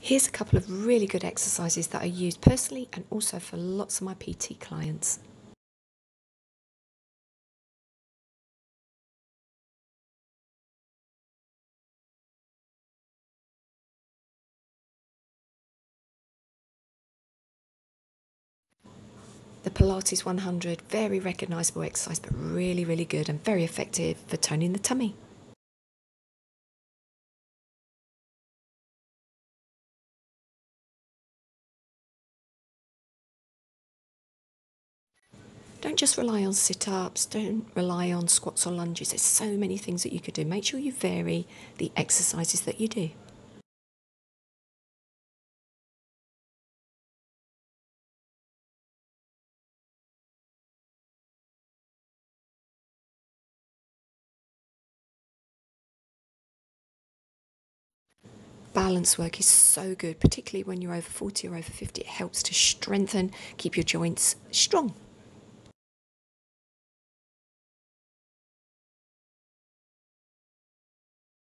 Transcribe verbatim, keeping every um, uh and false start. Here's a couple of really good exercises that I use personally and also for lots of my P T clients. The Pilates one hundred, very recognisable exercise, but really, really good and very effective for toning the tummy. Don't just rely on sit-ups, don't rely on squats or lunges. There's so many things that you could do. Make sure you vary the exercises that you do. Balance work is so good, particularly when you're over forty or over fifty. It helps to strengthen, keep your joints strong.